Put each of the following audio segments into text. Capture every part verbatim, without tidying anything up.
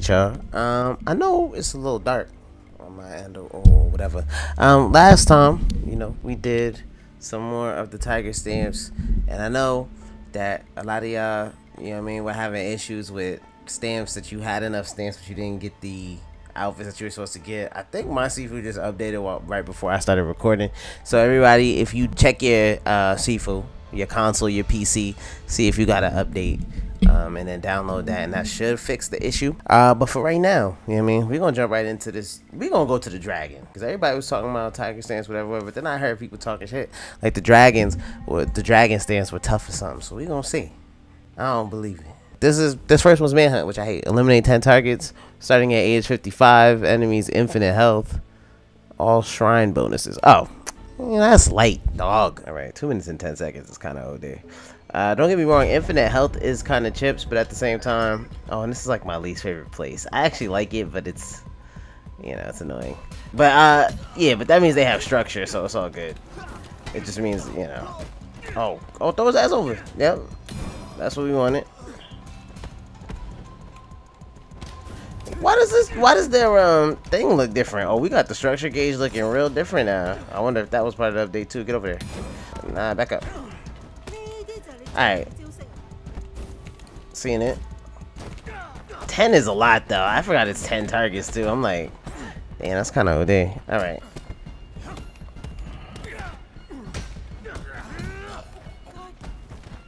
with y'all. Um, I know it's a little dark on my end or, or whatever. Um, last time, you know, we did some more of the Tiger stamps, and I know that a lot of y'all, you know what I mean, were having issues with stamps, that you had enough stamps but you didn't get the outfits that you were supposed to get. I think my Sifu just updated while, right before I started recording. So everybody, if you check your uh, Sifu, your console, your P C, see if you got an update, um, and then download that, and that should fix the issue. Uh, but for right now, you know what I mean, we're gonna jump right into this. We're gonna go to the dragon, because everybody was talking about tiger stance, whatever, but then I heard people talking shit like the dragons or the dragon stance were tough or something. So we're gonna see. I don't believe it. This is this first one's Manhunt, which I hate. Eliminate ten targets starting at age fifty-five, enemies infinite health, all shrine bonuses. Oh, you know, that's light, dog. All right, two minutes and ten seconds is kind of old there. Uh, don't get me wrong, infinite health is kind of chips, but at the same time, oh, and this is like my least favorite place. I actually like it, but it's, you know, it's annoying. But uh, yeah, but that means they have structure, so it's all good. It just means, you know, oh, oh, throw his ass over. Yep, that's what we wanted. Why does this? Why does their um thing look different? Oh, we got the structure gauge looking real different now. I wonder if that was part of the update too. Get over there. Nah, back up. All right. Seeing it. Ten is a lot though. I forgot it's ten targets too. I'm like, damn, that's kind of O D. All right.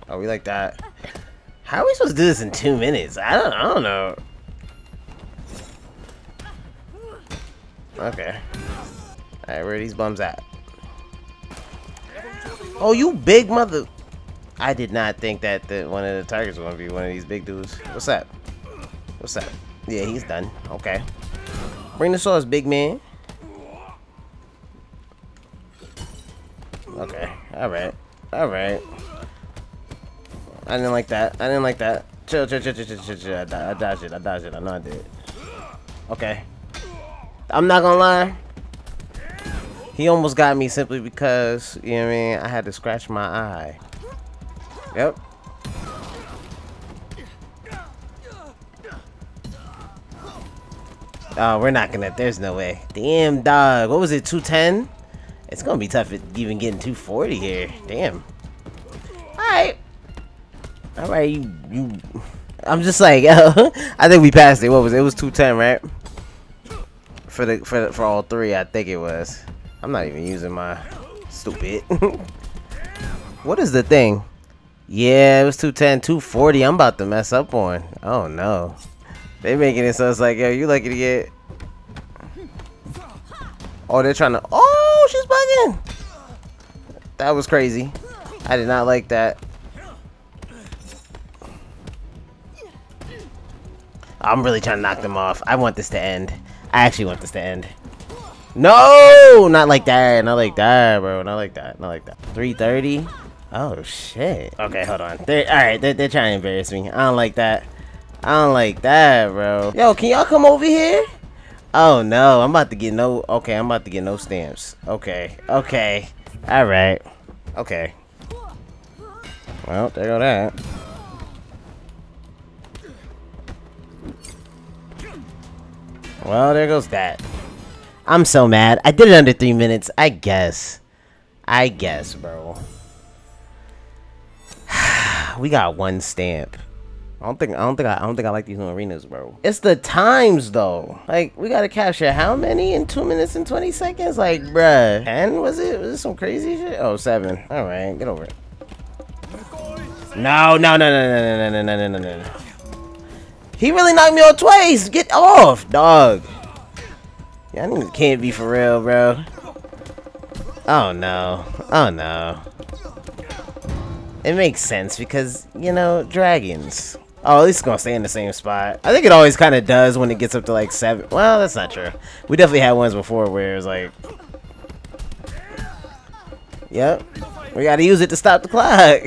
Oh, we like that. How are we supposed to do this in two minutes? I don't. I don't know. Okay. Alright, where are these bums at? Oh, you big mother... I did not think that the, one of the targets was going to be one of these big dudes. What's up? What's up? Yeah, he's done. Okay. Bring the sauce, big man. Okay. Alright. Alright. I didn't like that. I didn't like that. Chill, chill, chill, chill, chill, chill, chill. I dodged it. I dodged it. I know I did it. Okay. I'm not gonna lie, he almost got me simply because, you know what I mean, I had to scratch my eye. Yep. Oh, we're not gonna, there's no way. Damn, dog, what was it, two ten? It's gonna be tough even getting two forty here, damn. Alright. Alright, you, you, I'm just like, I think we passed it. What was it, it was two ten, right? For the for the, for all three, I think it was. I'm not even using my stupid. What is the thing? Yeah, it was two ten, two forty. I'm about to mess up on. Oh no, they making it so it's like, yo, you lucky to get. Oh, they're trying to. Oh, she's bugging. That was crazy. I did not like that. I'm really trying to knock them off. I want this to end. I actually want this to end. No! Not like that. Not like that, bro. Not like that. Not like that. three thirty? Oh, shit. Okay, hold on. They're, all right, they're, they're trying to embarrass me. I don't like that. I don't like that, bro. Yo, can y'all come over here? Oh, no. I'm about to get no... Okay, I'm about to get no stamps. Okay. Okay. All right. Okay. Well, there go that. Well, there goes that. I'm so mad. I did it under three minutes. I guess. I guess, bro. We got one stamp. I don't think. I don't think. I, I don't think I like these new arenas, bro. It's the times, though. Like, we gotta capture how many in two minutes and twenty seconds? Like, bruh. Ten was it? Was it some crazy shit? Oh, seven. All right, get over it. No, no, no, no, no, no, no, no, no, no, no. He really knocked me on twice. Get off, dog. Y'all niggas can't be for real, bro. Oh no. Oh no. It makes sense because, you know, dragons. Oh, at least it's gonna stay in the same spot. I think it always kind of does when it gets up to like seven. Well, that's not true. We definitely had ones before where it was like, yep, we gotta use it to stop the clock.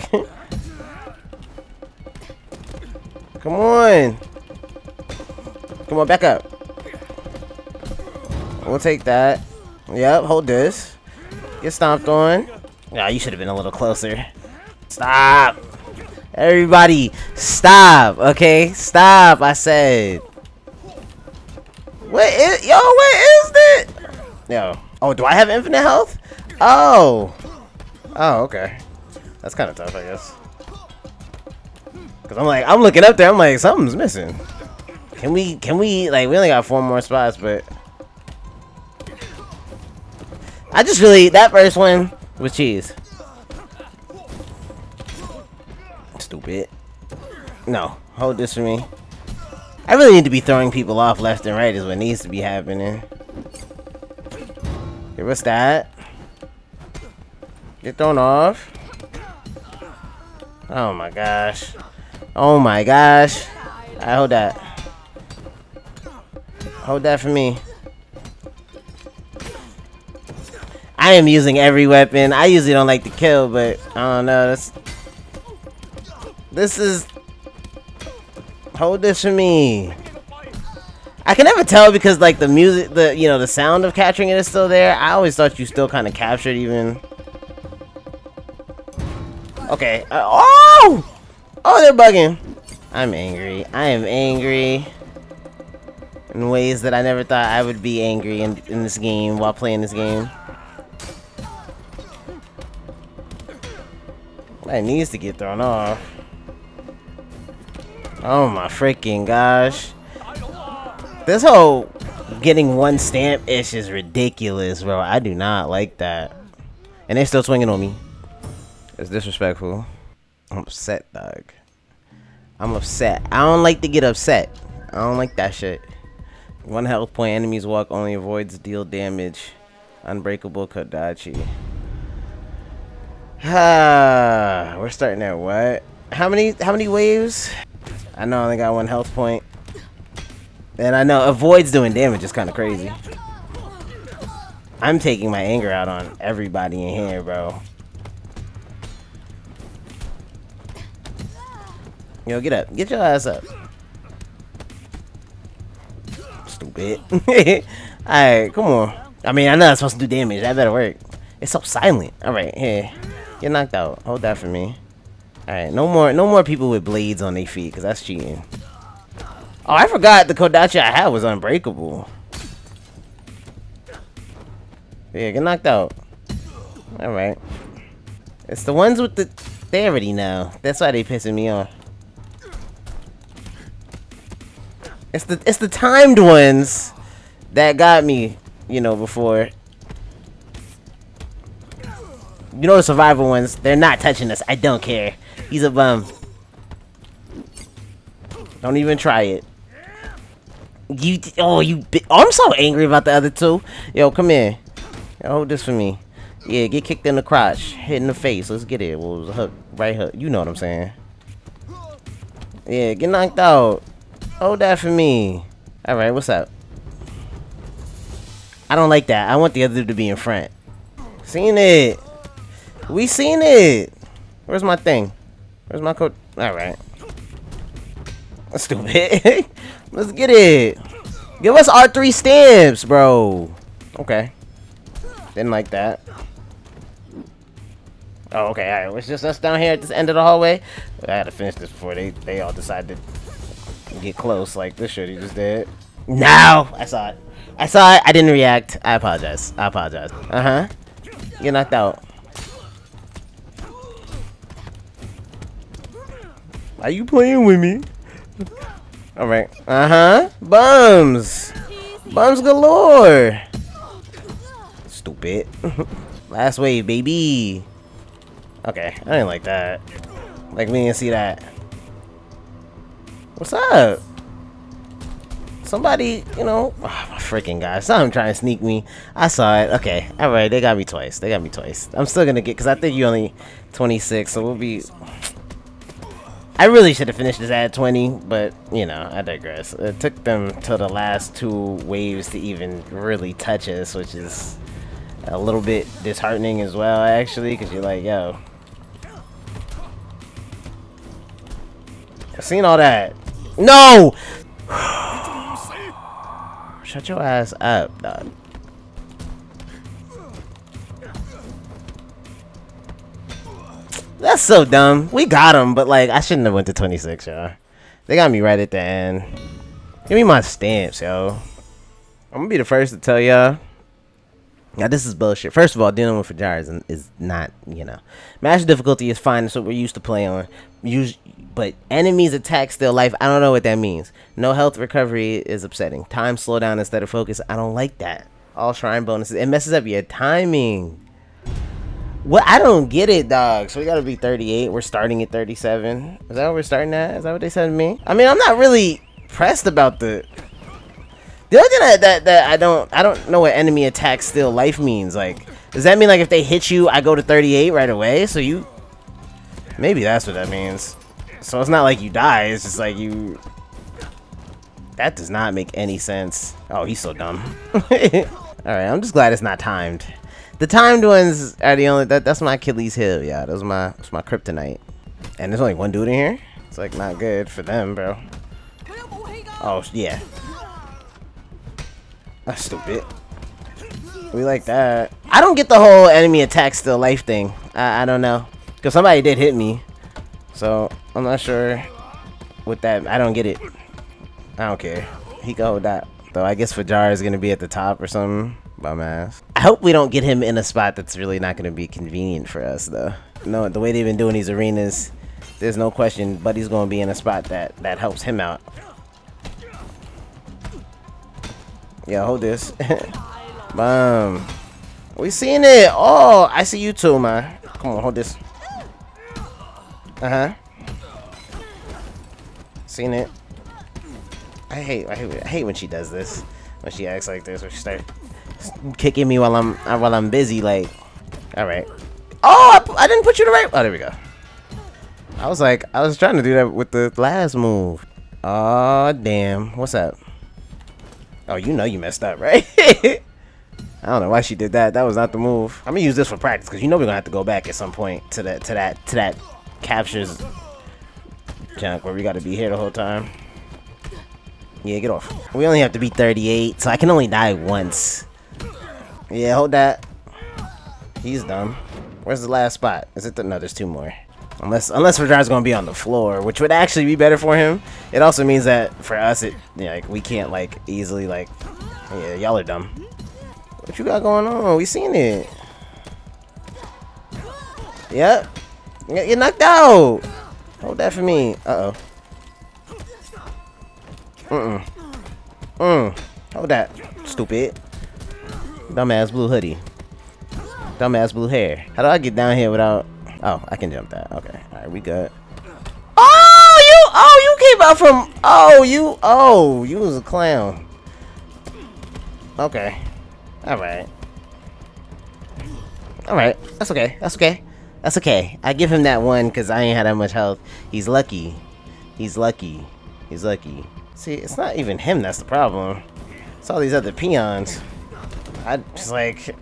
Come on. Come on, back up. We'll take that. Yep, hold this. Get stomped on. Nah, oh, you should have been a little closer. Stop. Everybody, stop. Okay, stop, I said. What is, yo, what is that? No. Oh, do I have infinite health? Oh. Oh, okay. That's kind of tough, I guess. Cause I'm like, I'm looking up there. I'm like, something's missing. Can we? Can we? Like, we only got four more spots, but I just really that first one was cheese. Stupid. No, hold this for me. I really need to be throwing people off left and right. Is what needs to be happening. Okay, what's that? Get thrown off. Oh my gosh. Oh my gosh. Alright, hold that. Hold that for me. I am using every weapon. I usually don't like to kill, but I don't know. That's, this is... Hold this for me. I can never tell because, like, the music, the, you know, the sound of capturing it is still there. I always thought you still kind of captured even. Okay. Uh, oh! Oh, they're bugging. I'm angry. I am angry. In ways that I never thought I would be angry in, in this game while playing this game. That needs to get thrown off. Oh, my freaking gosh. This whole getting one stamp ish is ridiculous, bro. I do not like that. And they're still swinging on me. It's disrespectful. I'm upset, dog. I'm upset. I don't like to get upset. I don't like that shit. One health point. Enemies walk only. Avoids deal damage. Unbreakable Kodachi. Ah, we're starting at what? How many? How many waves? I know I only got one health point. And I know avoids doing damage is kind of crazy. I'm taking my anger out on everybody in here, bro. Yo, get up. Get your ass up. Stupid. Alright, come on. I mean, I know I'm supposed to do damage. That better work. It's so silent. Alright, here. Get knocked out. Hold that for me. Alright, no more, no more people with blades on their feet, because that's cheating. Oh, I forgot the Kodachi I had was unbreakable. Yeah, get knocked out. Alright. It's the ones with the... They already know. That's why they pissing me off. It's the, it's the timed ones that got me, you know, before. You know the survival ones. They're not touching us. I don't care. He's a bum. Don't even try it. You, oh, you, oh, I'm so angry about the other two. Yo, come here. Yo, hold this for me. Yeah, get kicked in the crotch, hit in the face. Let's get it. Well, it was a hook, right hook. You know what I'm saying? Yeah, get knocked out. Hold that for me. All right, what's up? I don't like that. I want the other dude to be in front. Seen it. We seen it. Where's my thing? Where's my coat? All right. That's stupid. Let's get it. Give us our three stamps, bro. Okay. Didn't like that. Oh, okay. All right. It's just us down here at this end of the hallway. I had to finish this before they, they all decided to get close like this shit he just did. Now! I saw it. I saw it. I didn't react. I apologize. I apologize. Uh-huh. Get knocked out. Are you playing with me? All right. Uh-huh. Bums. Bums galore. Stupid. Last wave, baby. Okay, I didn't like that. Like, we didn't see that. What's up? Somebody, you know... Oh, my freaking God. Something trying to sneak me. I saw it. Okay, alright, they got me twice. They got me twice. I'm still gonna get... Because I think you're only twenty-six, so we'll be... I really should have finished this at twenty, but, you know, I digress. It took them till the last two waves to even really touch us, which is... a little bit disheartening as well, actually, because you're like, yo. I've seen all that. No! Shut your ass up, dog. That's so dumb. We got him, but, like, I shouldn't have went to twenty-six, y'all. They got me right at the end. Give me my stamps, yo. I'm gonna be the first to tell y'all, now this is bullshit. First of all, dealing with Fajar is, is not, you know, master difficulty is fine. That's what we're used to play on. Use, but enemies attack still life. I don't know what that means. No health recovery is upsetting. Time slowdown instead of focus. I don't like that. All shrine bonuses. It messes up your timing. What? I don't get it, dog. So we gotta be thirty-eight. We're starting at thirty-seven. Is that what we're starting at? Is that what they said to me? I mean, I'm not really pressed about the. The other thing that, that, that I don't I don't know what enemy attack still life means. Like, does that mean like if they hit you, I go to thirty-eight right away? So you, maybe that's what that means. So it's not like you die. It's just like you. That does not make any sense. Oh, he's so dumb. All right, I'm just glad it's not timed. The timed ones are the only that that's my Achilles heel, yeah. That's my that's my kryptonite. And there's only one dude in here. It's like not good for them, bro. Oh yeah. That's stupid. We like that. I don't get the whole enemy attack still life thing. I, I don't know. Cause somebody did hit me. So I'm not sure what that I don't get it. I don't care. He can hold that. Though I guess Fajar is gonna be at the top or something. Bum ass. I hope we don't get him in a spot that's really not going to be convenient for us, though. No, the way they've been doing these arenas, there's no question Buddy's going to be in a spot that, that helps him out. Yeah, hold this. Bum. We seen it. Oh, I see you too, man. Come on, hold this. Uh-huh. Seen it. I hate, I hate, I hate when she does this. When she acts like this, when she starts kicking me while I'm while I'm busy, like. All right. Oh, I, I didn't put you to right. Oh, there we go. I was like, I was trying to do that with the last move. Oh damn, what's up? Oh, you know you messed up, right? I don't know why she did that. That was not the move. I'm gonna use this for practice because you know we're gonna have to go back at some point to that to that to that captures junk where we got to be here the whole time. Yeah, get off. We only have to be thirty-eight, so I can only die once. Yeah, hold that. He's dumb. Where's the last spot? Is it the? No, there's two more. Unless, unless Fajar's gonna be on the floor, which would actually be better for him. It also means that for us, it you know, like we can't like easily like. Yeah, y'all are dumb. What you got going on? We seen it. Yep. You're knocked out. Hold that for me. Uh oh. Mm-mm. Mm. Hold that. Stupid. Dumbass blue hoodie. Dumbass blue hair. How do I get down here without... Oh, I can jump that. Okay. Alright, we good. Oh, you... Oh, you came out from... Oh, you... Oh, you was a clown. Okay. Alright. Alright. That's okay. That's okay. That's okay. I give him that one because I ain't had that much health. He's lucky. He's lucky. He's lucky. See, it's not even him that's the problem. It's all these other peons. I just like...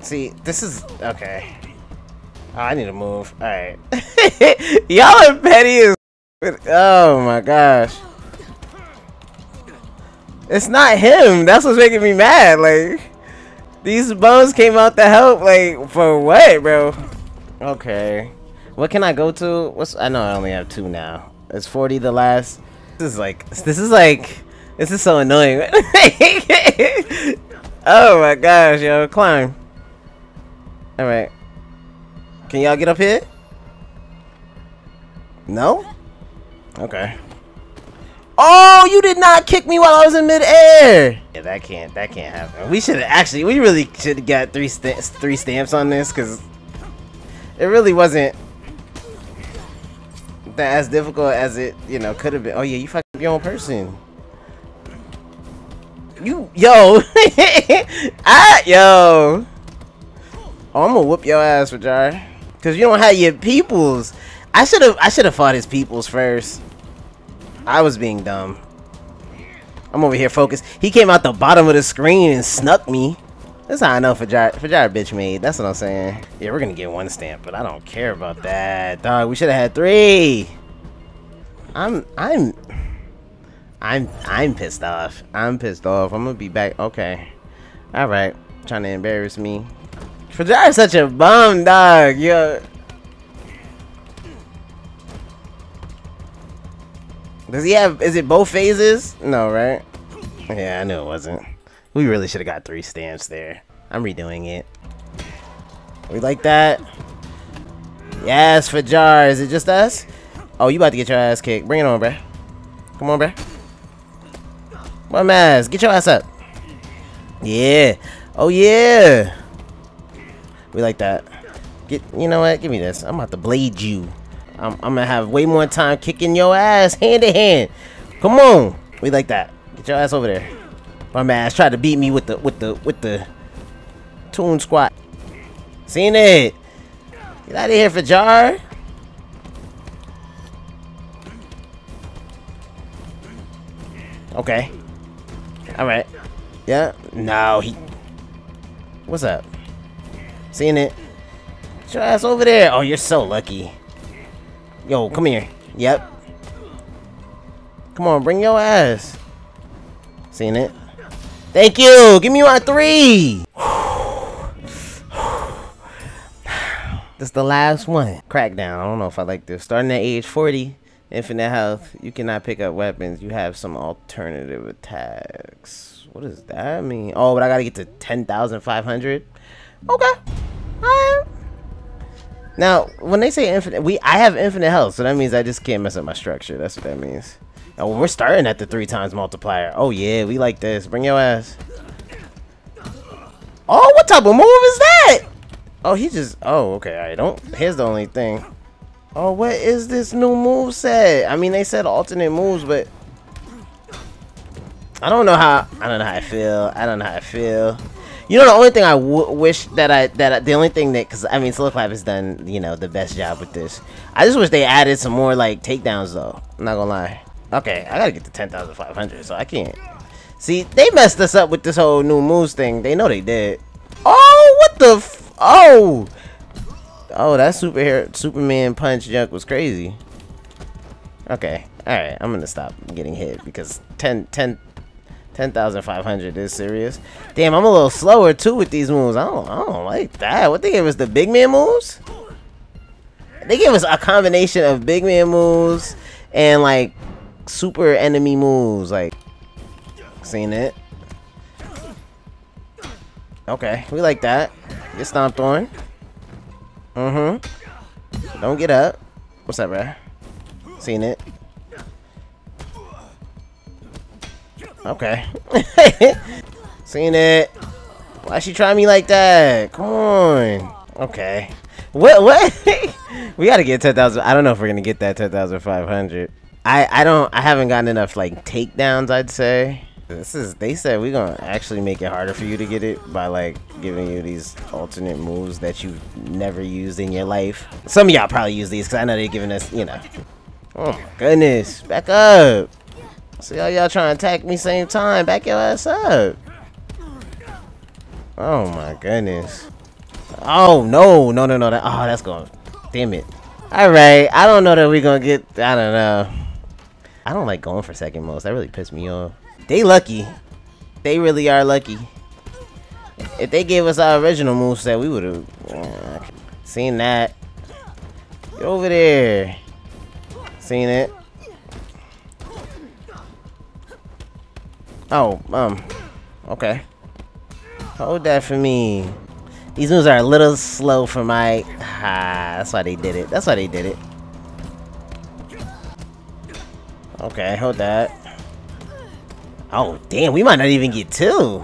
See, this is... Okay. Oh, I need to move. Alright. Y'all are petty as... Oh my gosh. It's not him. That's what's making me mad. Like, these bones came out to help. Like, for what, bro? Okay. What can I go to? What's... I know I only have two now. It's forty the last... This is like this is like this is so annoying. Oh my gosh, yo, climb. All right, can y'all get up here? No. Okay. Oh, you did not kick me while I was in midair. Yeah, that can't that can't happen. We should actually we really should have got three stamps three stamps on this because it really wasn't that as difficult as it, you know, could have been. Oh yeah, you fucked up your own person. You, yo, I, yo. Oh, I'm gonna whoop your ass, Fajar, cause you don't have your peoples. I should have, I should have fought his peoples first. I was being dumb. I'm over here focused. He came out the bottom of the screen and snuck me. That's how I know Fajar, Fajar bitch made. That's what I'm saying. Yeah, we're gonna get one stamp, but I don't care about that, dog. We should have had three. I'm, I'm, I'm, I'm pissed off. I'm pissed off. I'm gonna be back. Okay. All right. Trying to embarrass me. Fajar is such a bum, dog. Yo. Does he have? Is it both phases? No, right? Yeah, I know it wasn't. We really should have got three stamps there. I'm redoing it. We like that. Yes, Fajar. Is it just us? Oh, you about to get your ass kicked. Bring it on, bruh. Come on, bruh. My ass. Get your ass up. Yeah. Oh, yeah. We like that. Get. You know what? Give me this. I'm about to blade you. I'm, I'm gonna have way more time kicking your ass hand to hand. Come on. We like that. Get your ass over there. My ass tried to beat me with the with the with the toon squat. Seen it. Get out of here, Fajar. Okay. All right. Yeah. No, he. What's up? Seen it. Get your ass over there. Oh, you're so lucky. Yo, come here. Yep. Come on, bring your ass. Seen it. Thank you. Give me my three. This is the last one. Crackdown. I don't know if I like this. Starting at age forty, infinite health. You cannot pick up weapons. You have some alternative attacks. What does that mean? Oh, but I gotta get to ten thousand five hundred. Okay. All right. Now, when they say infinite, we I have infinite health, so that means I just can't mess up my structure. That's what that means. Oh, we're starting at the three times multiplier. Oh, yeah, we like this. Bring your ass. Oh, what type of move is that? Oh, he just... Oh, okay, all right. Don't... Here's the only thing. Oh, what is this new move set? I mean, they said alternate moves, but... I don't know how... I don't know how I feel. I don't know how I feel. You know, the only thing I w wish that I... that I, The only thing that... Because, I mean, SoloFlap has done, you know, the best job with this. I just wish they added some more, like, takedowns, though. I'm not gonna lie. Okay, I gotta get to ten thousand five hundred, so I can't. See, they messed us up with this whole new moves thing. They know they did. Oh, what the f- Oh! Oh, that superhero Superman punch junk was crazy. Okay, alright, I'm gonna stop getting hit because ten thousand five hundred is serious. Damn, I'm a little slower too with these moves. I don't, I don't like that. What they gave us, the big man moves? They gave us a combination of big man moves and like... super enemy moves, like, seen it. Okay, we like that. Get stomped on. Mm-hmm. Don't get up. What's up, bruh? Seen it. Okay. Seen it. Why she try me like that? Come on. Okay. What? What? We gotta get ten thousand. I don't know if we're gonna get that ten thousand five hundred. I, I don't I haven't gotten enough like takedowns, I'd say. This is they said we're gonna actually make it harder for you to get it by like giving you these alternate moves that you've never used in your life. Some of y'all probably use these because I know they're giving us, you know. Oh my goodness, back up. See how y'all trying to attack me same time. Back your ass up. Oh my goodness. Oh no, no no no that, oh that's gone. Damn it. Alright, I don't know that we're gonna get I don't know. I don't like going for second most. That really pissed me off. They lucky. They really are lucky. If they gave us our original moveset, we would have uh, seen that. Get over there. Seen it. Oh, um. Okay. Hold that for me. These moves are a little slow for my... Ah, that's why they did it. That's why they did it. Okay, hold that. Oh, damn, we might not even get two.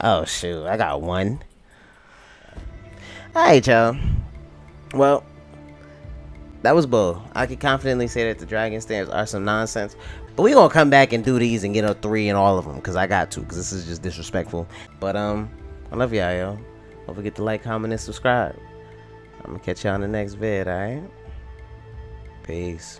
Oh, shoot, I got one. Alright, y'all. Well, that was bull. I can confidently say that the Dragon Stamps are some nonsense. But we gonna come back and do these and get a three in all of them. Because I got to, because this is just disrespectful. But, um, I love y'all, y'all. Don't forget to like, comment, and subscribe. I'm gonna catch y'all in the next vid, alright? Peace.